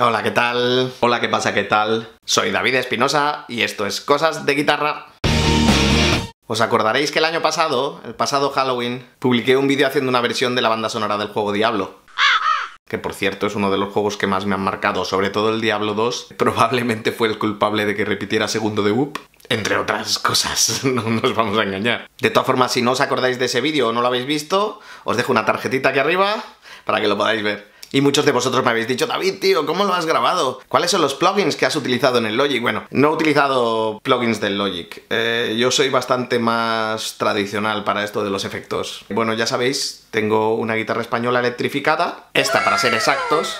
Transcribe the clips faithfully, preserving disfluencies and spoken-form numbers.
Hola, ¿qué tal? Hola, ¿qué pasa? ¿Qué tal? Soy David Espinosa y esto es Cosas de Guitarra. Os acordaréis que el año pasado, el pasado Halloween, publiqué un vídeo haciendo una versión de la banda sonora del juego Diablo. Que por cierto es uno de los juegos que más me han marcado, sobre todo el Diablo dos. Probablemente fue el culpable de que repitiera segundo de Whoop. Entre otras cosas, no nos vamos a engañar. De todas formas, si no os acordáis de ese vídeo o no lo habéis visto, os dejo una tarjetita aquí arriba para que lo podáis ver. Y muchos de vosotros me habéis dicho, David, tío, ¿cómo lo has grabado? ¿Cuáles son los plugins que has utilizado en el Logic? Bueno, no he utilizado plugins del Logic. Eh, yo soy bastante más tradicional para esto de los efectos. Bueno, ya sabéis, tengo una guitarra española electrificada. Esta, para ser exactos,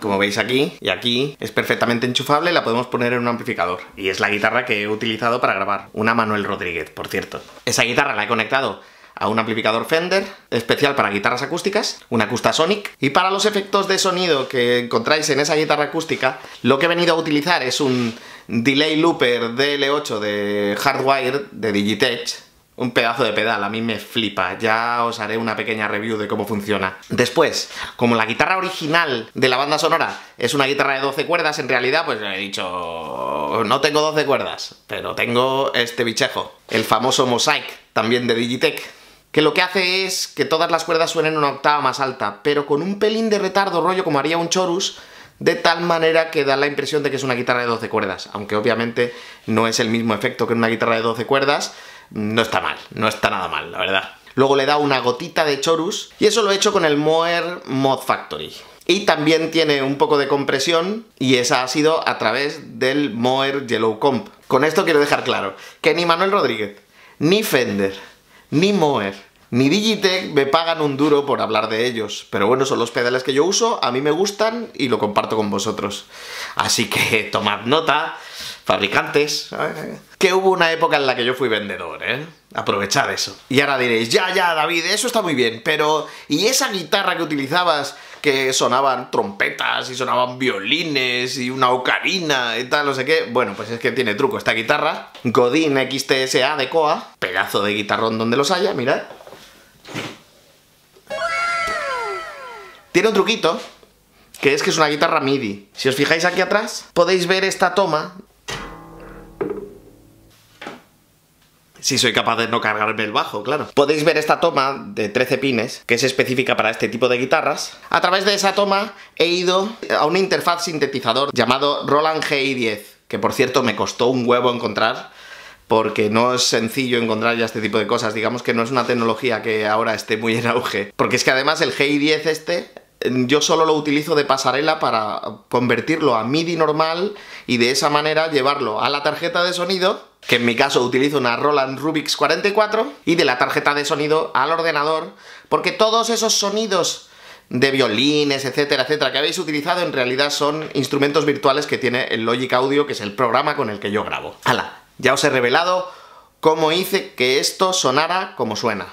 como veis aquí y aquí, es perfectamente enchufable, la podemos poner en un amplificador. Y es la guitarra que he utilizado para grabar. Una Manuel Rodríguez, por cierto. Esa guitarra la he conectado a un amplificador Fender, especial para guitarras acústicas, una Acustasonic, y para los efectos de sonido que encontráis en esa guitarra acústica, lo que he venido a utilizar es un Delay Looper D L ocho de Hardwire, de Digitech, un pedazo de pedal, a mí me flipa, ya os haré una pequeña review de cómo funciona. Después, como la guitarra original de la banda sonora es una guitarra de doce cuerdas, en realidad pues le he dicho, no tengo doce cuerdas, pero tengo este bichejo, el famoso Mosaic, también de Digitech, que lo que hace es que todas las cuerdas suenen una octava más alta, pero con un pelín de retardo, rollo como haría un chorus, de tal manera que da la impresión de que es una guitarra de doce cuerdas, aunque obviamente no es el mismo efecto que una guitarra de doce cuerdas, no está mal, no está nada mal, la verdad. Luego le da una gotita de chorus, y eso lo he hecho con el Moher Mod Factory. Y también tiene un poco de compresión, y esa ha sido a través del Moher Yellow Comp. Con esto quiero dejar claro que ni Manuel Rodríguez, ni Fender, ni Moher, ni Digitech me pagan un duro por hablar de ellos. Pero bueno, son los pedales que yo uso, a mí me gustan y lo comparto con vosotros. Así que tomad nota, fabricantes, que hubo una época en la que yo fui vendedor, ¿eh? Aprovechad eso. Y ahora diréis, ya, ya, David, eso está muy bien, pero ¿y esa guitarra que utilizabas que sonaban trompetas y sonaban violines y una ocarina y tal, no sé qué? Bueno, pues es que tiene truco esta guitarra. Godin X T S A de Koa, pedazo de guitarrón donde los haya, mirad. Tiene un truquito, que es que es una guitarra MIDI. Si os fijáis aquí atrás, podéis ver esta toma. Si soy capaz de no cargarme el bajo, claro. Podéis ver esta toma de trece pines, que es específica para este tipo de guitarras. A través de esa toma he ido a una interfaz sintetizador llamado Roland G I diez, que por cierto me costó un huevo encontrar, porque no es sencillo encontrar ya este tipo de cosas. Digamos que no es una tecnología que ahora esté muy en auge. Porque es que además el G I diez este, yo solo lo utilizo de pasarela para convertirlo a MIDI normal y de esa manera llevarlo a la tarjeta de sonido, que en mi caso utilizo una Roland Rubix cuarenta y cuatro, y de la tarjeta de sonido al ordenador, porque todos esos sonidos de violines, etcétera, etcétera, que habéis utilizado en realidad son instrumentos virtuales que tiene el Logic Audio, que es el programa con el que yo grabo. ¡Hala! Ya os he revelado cómo hice que esto sonara como suena.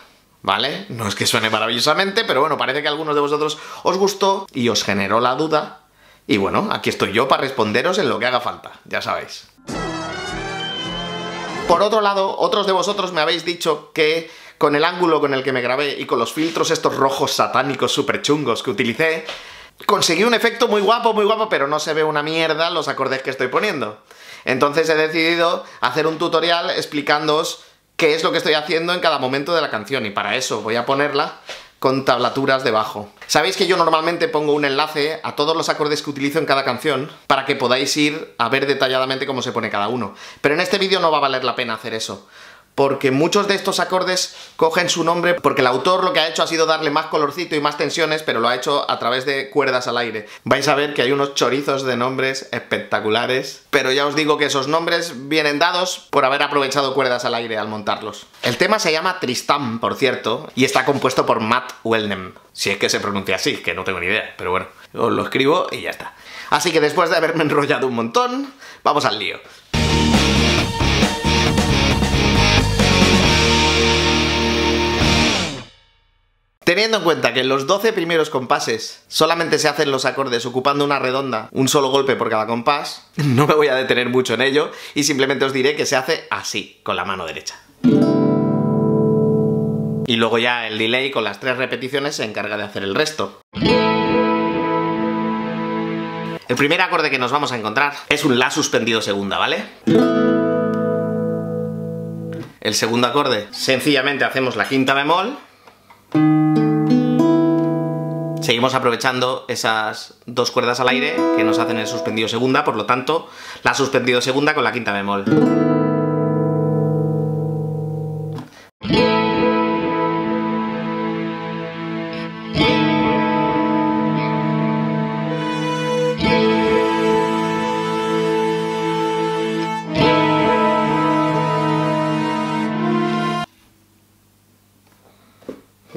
¿Vale? No es que suene maravillosamente, pero bueno, parece que a algunos de vosotros os gustó y os generó la duda. Y bueno, aquí estoy yo para responderos en lo que haga falta, ya sabéis. Por otro lado, otros de vosotros me habéis dicho que con el ángulo con el que me grabé y con los filtros estos rojos satánicos súper chungos que utilicé, conseguí un efecto muy guapo, muy guapo, pero no se ve una mierda los acordes que estoy poniendo. Entonces he decidido hacer un tutorial explicándoos qué es lo que estoy haciendo en cada momento de la canción, y para eso voy a ponerla con tablaturas debajo. Sabéis que yo normalmente pongo un enlace a todos los acordes que utilizo en cada canción para que podáis ir a ver detalladamente cómo se pone cada uno. Pero en este vídeo no va a valer la pena hacer eso, porque muchos de estos acordes cogen su nombre porque el autor lo que ha hecho ha sido darle más colorcito y más tensiones, pero lo ha hecho a través de cuerdas al aire. Vais a ver que hay unos chorizos de nombres espectaculares, pero ya os digo que esos nombres vienen dados por haber aprovechado cuerdas al aire al montarlos. El tema se llama Tristán, por cierto, y está compuesto por Matt Wellnam. Si es que se pronuncia así, que no tengo ni idea, pero bueno, os lo escribo y ya está. Así que después de haberme enrollado un montón, vamos al lío. Teniendo en cuenta que en los doce primeros compases solamente se hacen los acordes ocupando una redonda, un solo golpe por cada compás, no me voy a detener mucho en ello y simplemente os diré que se hace así, con la mano derecha. Y luego ya el delay con las tres repeticiones se encarga de hacer el resto. El primer acorde que nos vamos a encontrar es un La suspendido segunda, ¿vale? El segundo acorde, sencillamente hacemos la quinta bemol. Seguimos aprovechando esas dos cuerdas al aire que nos hacen el suspendido segunda, por lo tanto, La suspendido segunda con la quinta bemol.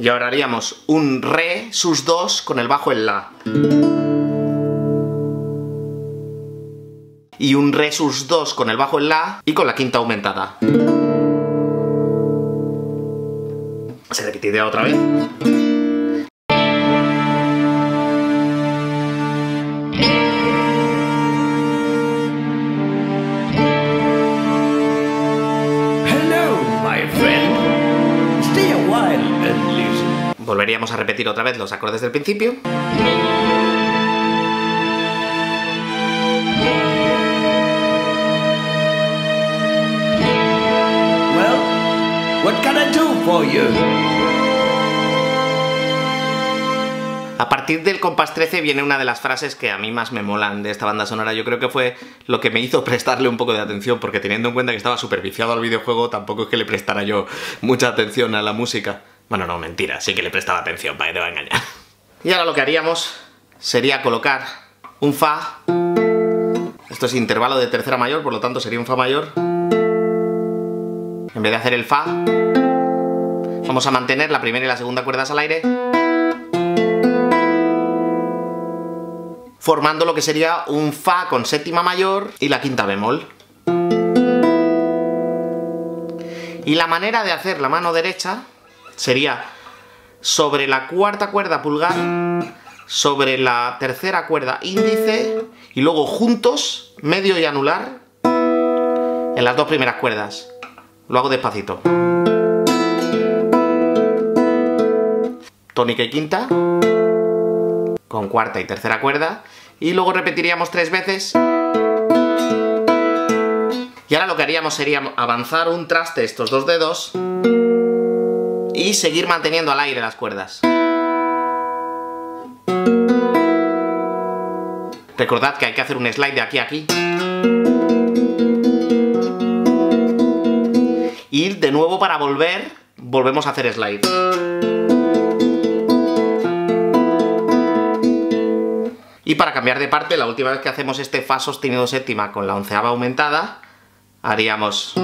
Y ahora haríamos un Re sus dos con el bajo en La. Y un Re sus dos con el bajo en La y con la quinta aumentada. Se repetirá otra vez. Volveríamos a repetir otra vez los acordes del principio. Well, what can I do for you? A partir del compás trece viene una de las frases que a mí más me molan de esta banda sonora. Yo creo que fue lo que me hizo prestarle un poco de atención, porque teniendo en cuenta que estaba súper viciado al videojuego, tampoco es que le prestara yo mucha atención a la música. Bueno, no, mentira, sí que le prestaba atención, para que te va a engañar. Y ahora lo que haríamos sería colocar un Fa. Esto es intervalo de tercera mayor, por lo tanto sería un Fa mayor. En vez de hacer el Fa, vamos a mantener la primera y la segunda cuerdas al aire, formando lo que sería un Fa con séptima mayor y la quinta bemol. Y la manera de hacer la mano derecha sería sobre la cuarta cuerda pulgar, sobre la tercera cuerda índice y luego juntos, medio y anular, en las dos primeras cuerdas. Lo hago despacito. Tónica y quinta, con cuarta y tercera cuerda, y luego repetiríamos tres veces. Y ahora lo que haríamos sería avanzar un traste estos dos dedos y seguir manteniendo al aire las cuerdas. Recordad que hay que hacer un slide de aquí a aquí. Y de nuevo para volver, volvemos a hacer slide. Y para cambiar de parte, la última vez que hacemos este Fa sostenido séptima con la onceava aumentada, haríamos...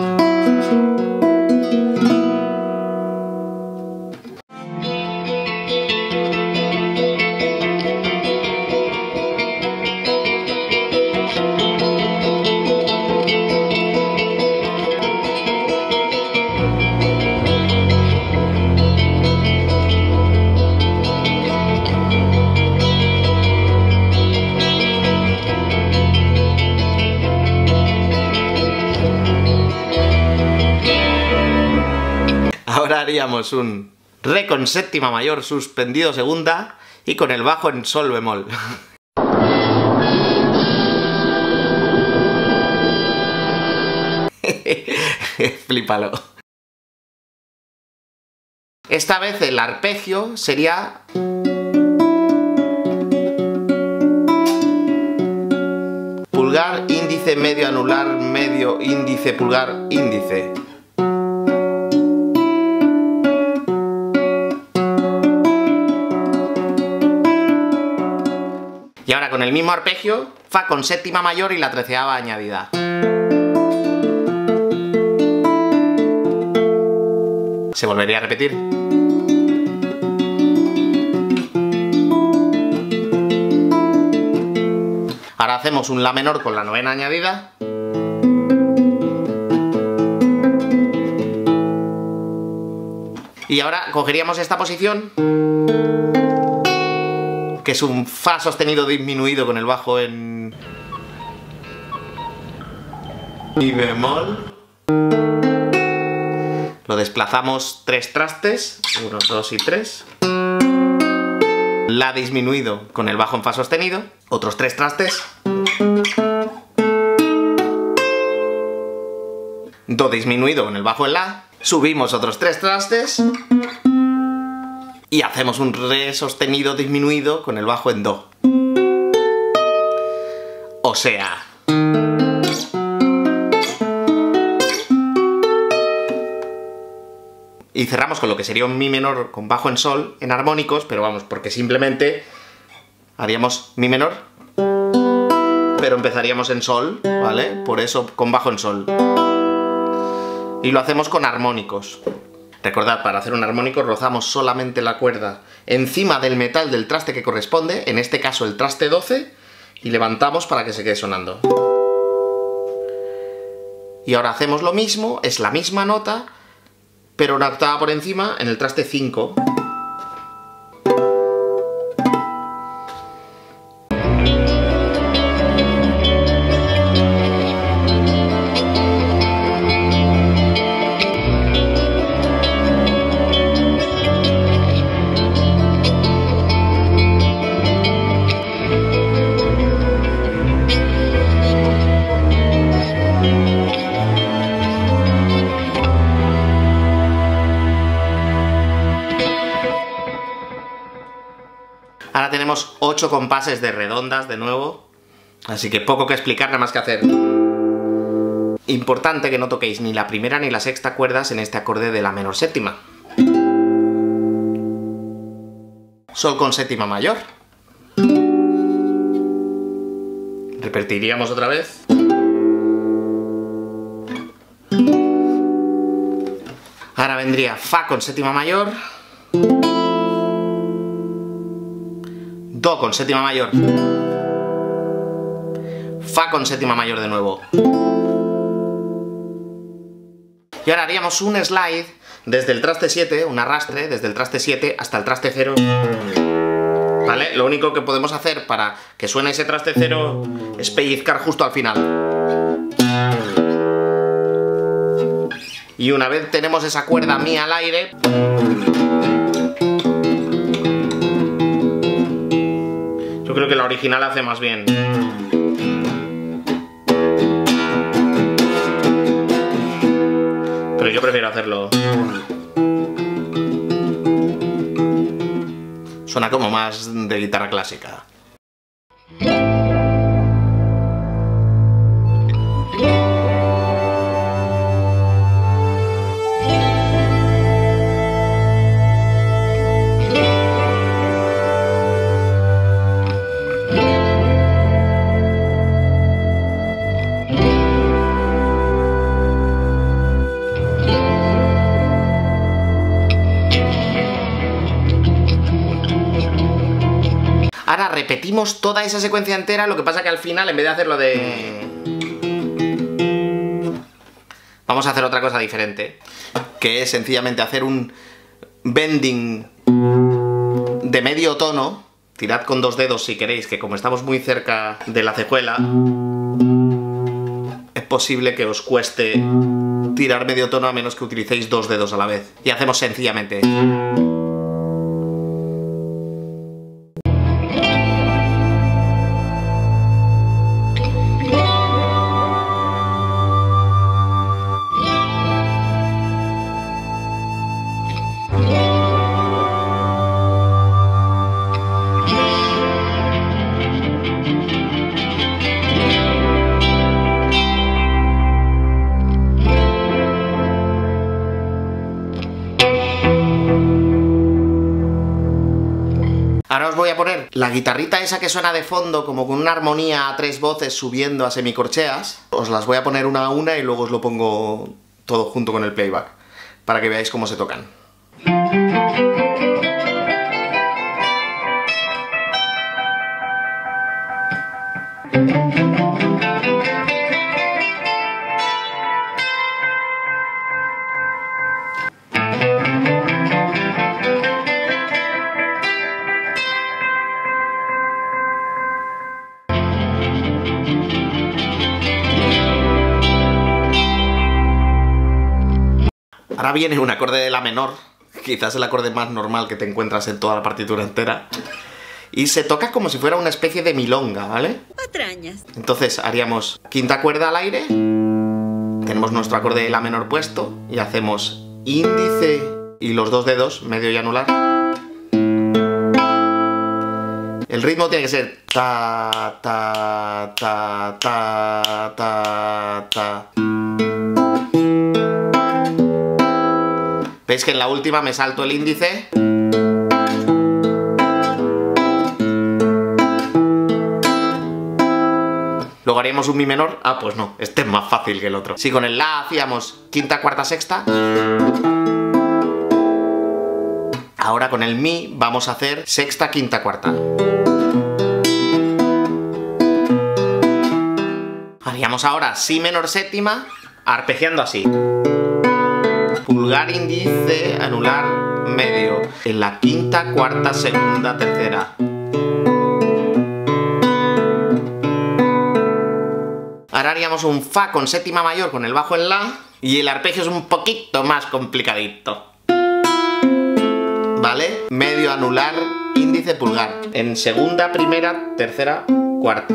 Haríamos un Re con séptima mayor suspendido segunda y con el bajo en Sol bemol. Flipalo. Esta vez el arpegio sería... pulgar, índice, medio, anular, medio, índice, pulgar, índice. Y ahora con el mismo arpegio, Fa con séptima mayor y la treceava añadida. Se volvería a repetir. Ahora hacemos un La menor con la novena añadida. Y ahora cogeríamos esta posición, que es un Fa sostenido disminuido con el bajo en Mi bemol. Lo desplazamos tres trastes, uno, dos y tres. la disminuido con el bajo en fa sostenido, otros tres trastes, do disminuido con el bajo en la, subimos otros tres trastes y hacemos un re sostenido disminuido con el bajo en do. O sea, y cerramos con lo que sería un mi menor con bajo en sol en armónicos, pero vamos, porque simplemente haríamos mi menor, pero empezaríamos en sol, ¿vale? Por eso con bajo en sol. Y lo hacemos con armónicos. Recordad, para hacer un armónico rozamos solamente la cuerda encima del metal del traste que corresponde, en este caso el traste doce, y levantamos para que se quede sonando. Y ahora hacemos lo mismo, es la misma nota, pero una octava por encima, en el traste cinco. Ahora tenemos ocho compases de redondas de nuevo, así que poco que explicar, nada más que hacer. Importante que no toquéis ni la primera ni la sexta cuerdas en este acorde de la menor séptima. Sol con séptima mayor. Repetiríamos otra vez. Ahora vendría fa con séptima mayor, do con séptima mayor, fa con séptima mayor de nuevo. Y ahora haríamos un slide desde el traste siete, un arrastre desde el traste siete hasta el traste cero, ¿vale? Lo único que podemos hacer para que suene ese traste cero es pellizcar justo al final. Y una vez tenemos esa cuerda mi al aire, creo que la original hace más bien. Pero yo prefiero hacerlo. Suena como más de guitarra clásica. Ahora repetimos toda esa secuencia entera, lo que pasa que al final, en vez de hacerlo de... vamos a hacer otra cosa diferente, que es sencillamente hacer un bending de medio tono. Tirad con dos dedos si queréis, que como estamos muy cerca de la cejuela, es posible que os cueste tirar medio tono a menos que utilicéis dos dedos a la vez. Y hacemos sencillamente... Ahora os voy a poner la guitarrita esa que suena de fondo, como con una armonía a tres voces subiendo a semicorcheas. Os las voy a poner una a una y luego os lo pongo todo junto con el playback, para que veáis cómo se tocan. Ahora viene un acorde de la menor, quizás el acorde más normal que te encuentras en toda la partitura entera, y se toca como si fuera una especie de milonga, ¿vale? Patrañas. Entonces haríamos quinta cuerda al aire, tenemos nuestro acorde de la menor puesto y hacemos índice y los dos dedos, medio y anular. El ritmo tiene que ser ta, ta, ta, ta, ta, ta. Veis que en la última me salto el índice. Luego haríamos un mi menor. Ah, pues no, este es más fácil que el otro. Si con el la hacíamos quinta, cuarta, sexta. Ahora con el mi vamos a hacer sexta, quinta, cuarta. Haríamos ahora si menor séptima, arpegiando así. Pulgar, índice, anular, medio. En la quinta, cuarta, segunda, tercera. Ahora haríamos un fa con séptima mayor con el bajo en la. Y el arpegio es un poquito más complicadito, ¿vale? Medio, anular, índice, pulgar. En segunda, primera, tercera, cuarta.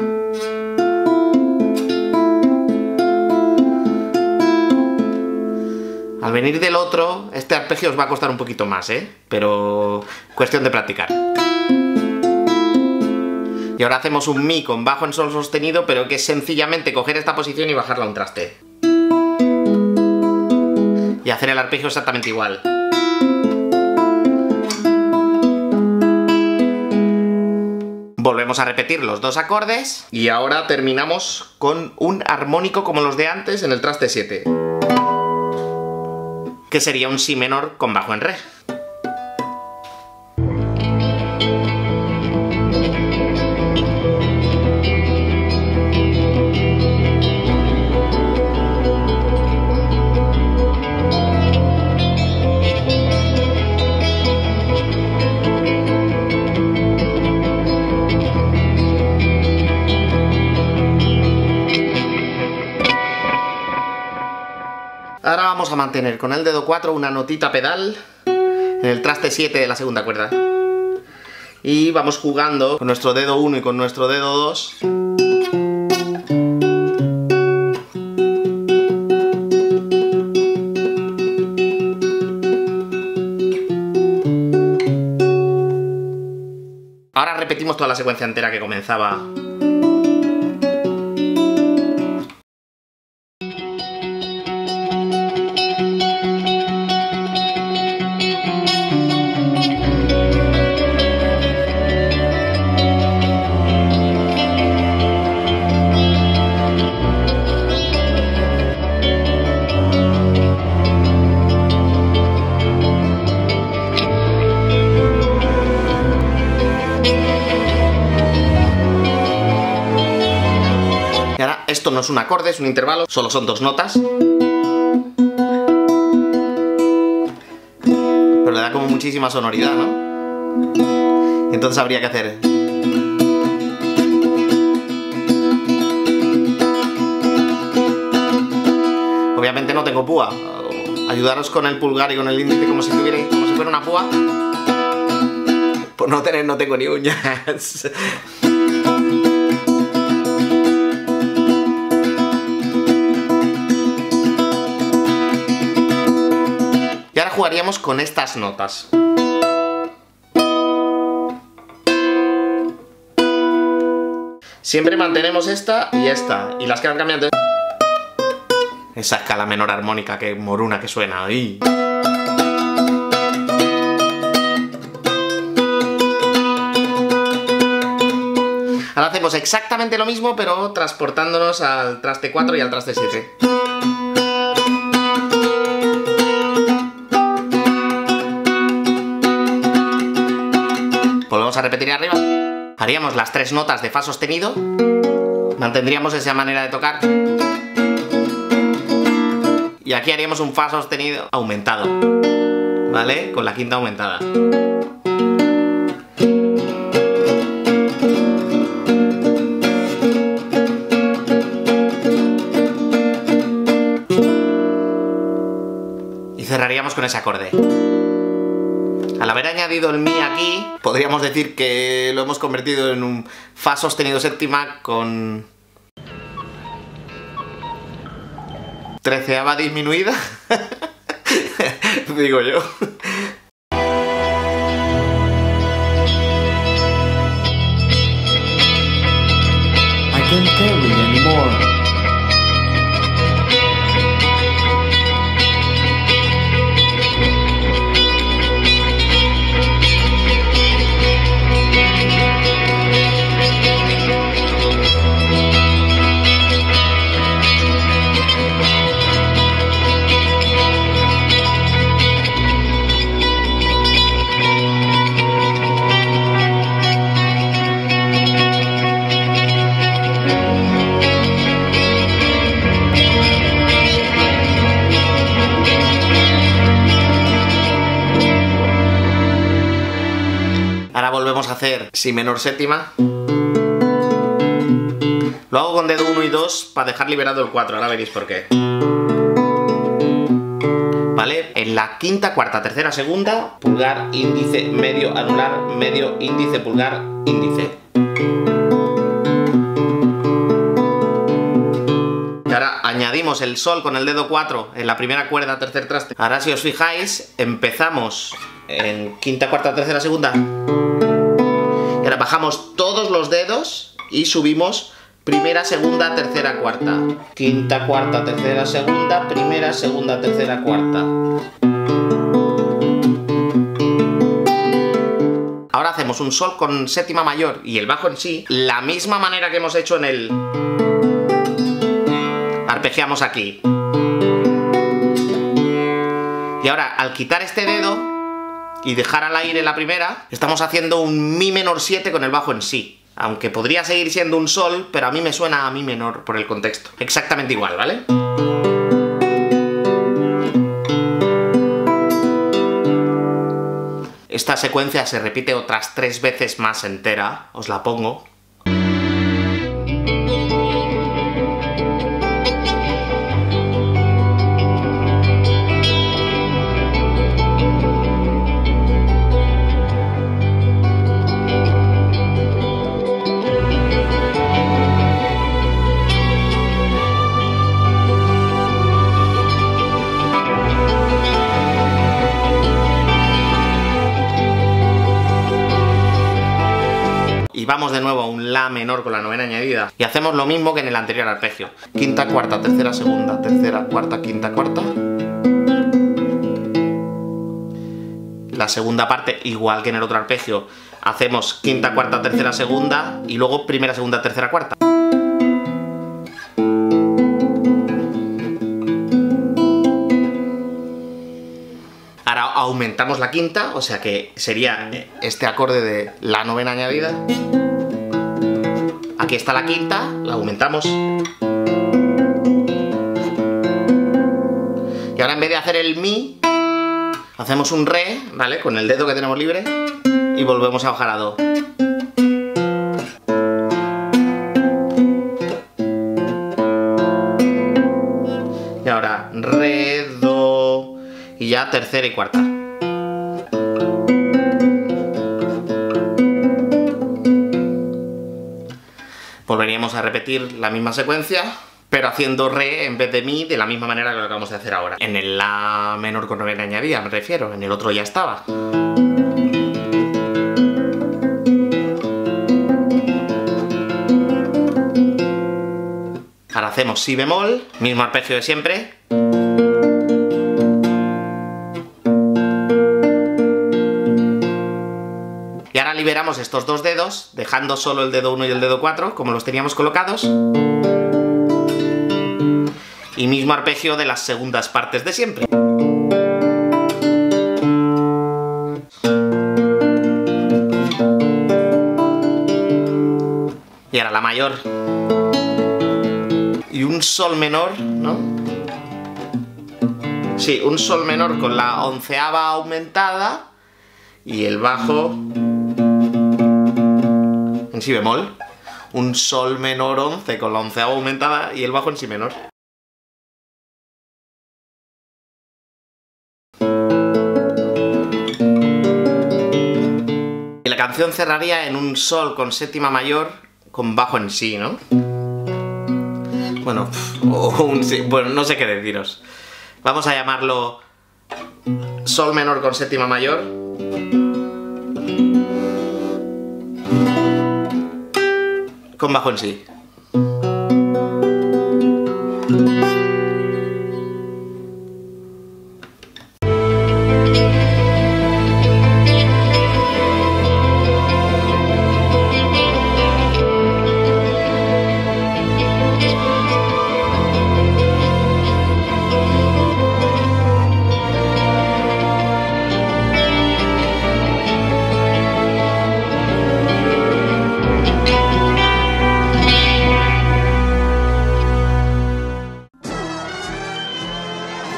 Al venir del otro, este arpegio os va a costar un poquito más, ¿eh? Pero cuestión de practicar. Y ahora hacemos un mi con bajo en sol sostenido, pero que es sencillamente coger esta posición y bajarla a un traste. Y hacer el arpegio exactamente igual. Volvemos a repetir los dos acordes y ahora terminamos con un armónico como los de antes en el traste siete. Que sería un si menor con bajo en re. Ahora vamos a mantener con el dedo cuatro una notita pedal en el traste siete de la segunda cuerda. Y vamos jugando con nuestro dedo uno y con nuestro dedo dos. Ahora repetimos toda la secuencia entera que comenzaba. Esto no es un acorde, es un intervalo, solo son dos notas. Pero le da como muchísima sonoridad, ¿no? Entonces habría que hacer... Obviamente no tengo púa. Ayudaros con el pulgar y con el índice como si tuviera, como si fuera una púa. Por no tener, no tengo ni uñas. Jugaríamos con estas notas. Siempre mantenemos esta y esta, y las que van cambiando. Esa escala menor armónica que moruna que suena ahí. Ahora hacemos exactamente lo mismo, pero transportándonos al traste cuatro y al traste siete. A repetir arriba, haríamos las tres notas de fa sostenido, mantendríamos esa manera de tocar y aquí haríamos un fa sostenido aumentado, ¿vale? Con la quinta aumentada. Y cerraríamos con ese acorde. Al haber añadido el mi aquí, podríamos decir que lo hemos convertido en un fa sostenido séptima con treceava disminuida, digo yo. I can't carry anymore. Si menor séptima. Lo hago con dedo uno y dos para dejar liberado el cuatro, ahora veréis por qué. ¿Vale? En la quinta, cuarta, tercera, segunda, pulgar, índice, medio, anular, medio, índice, pulgar, índice. Y ahora añadimos el sol con el dedo cuatro en la primera cuerda, tercer traste. Ahora si os fijáis, empezamos en quinta, cuarta, tercera, segunda. Bajamos todos los dedos y subimos primera, segunda, tercera, cuarta. Quinta, cuarta, tercera, segunda, primera, segunda, tercera, cuarta. Ahora hacemos un sol con séptima mayor y el bajo en sí, la misma manera que hemos hecho en el... Arpegiamos aquí. Y ahora, al quitar este dedo y dejar al aire la primera, estamos haciendo un mi menor siete con el bajo en sí, aunque podría seguir siendo un sol, pero a mí me suena a mi menor por el contexto. Exactamente igual, ¿vale? Esta secuencia se repite otras tres veces más entera, os la pongo. Vamos de nuevo a un la menor con la novena añadida y hacemos lo mismo que en el anterior arpegio. Quinta, cuarta, tercera, segunda, tercera, cuarta, quinta, cuarta. La segunda parte, igual que en el otro arpegio, hacemos quinta, cuarta, tercera, segunda y luego primera, segunda, tercera, cuarta. Ahora aumentamos la quinta, o sea que sería este acorde de la novena añadida. Aquí está la quinta, la aumentamos. Y ahora en vez de hacer el mi, hacemos un re, ¿vale? Con el dedo que tenemos libre y volvemos a bajar a do. Y ahora re, do. Y ya tercera y cuarta. Volveríamos a repetir la misma secuencia, pero haciendo re en vez de mi, de la misma manera que lo acabamos de hacer ahora. En el la menor con novena añadida, me refiero, en el otro ya estaba. Ahora hacemos si bemol, mismo arpegio de siempre. Liberamos estos dos dedos, dejando solo el dedo uno y el dedo cuatro, como los teníamos colocados. Y mismo arpegio de las segundas partes de siempre. Y ahora la mayor. Y un sol menor, ¿no? Sí, un sol menor con la onceava aumentada y el bajo en si bemol, un sol menor once con la onceava aumentada y el bajo en si menor. canción cerraría en un sol con séptima mayor con bajo en sí, ¿no? Bueno, o un sí, bueno, no sé qué deciros. Vamos a llamarlo sol menor con séptima mayor. Con bajo en sí.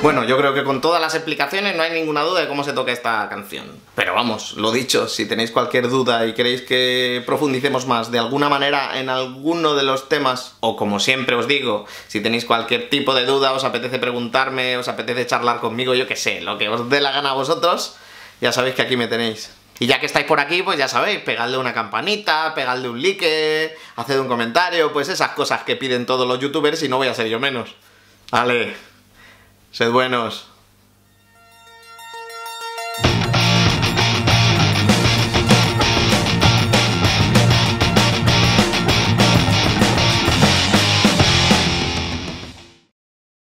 Bueno, yo creo que con todas las explicaciones no hay ninguna duda de cómo se toca esta canción. Pero vamos, lo dicho, si tenéis cualquier duda y queréis que profundicemos más de alguna manera en alguno de los temas, o como siempre os digo, si tenéis cualquier tipo de duda, os apetece preguntarme, os apetece charlar conmigo, yo qué sé, lo que os dé la gana a vosotros, ya sabéis que aquí me tenéis. Y ya que estáis por aquí, pues ya sabéis, pegadle una campanita, pegadle un like, haced un comentario, pues esas cosas que piden todos los youtubers y no voy a ser yo menos. Vale. Sed buenos.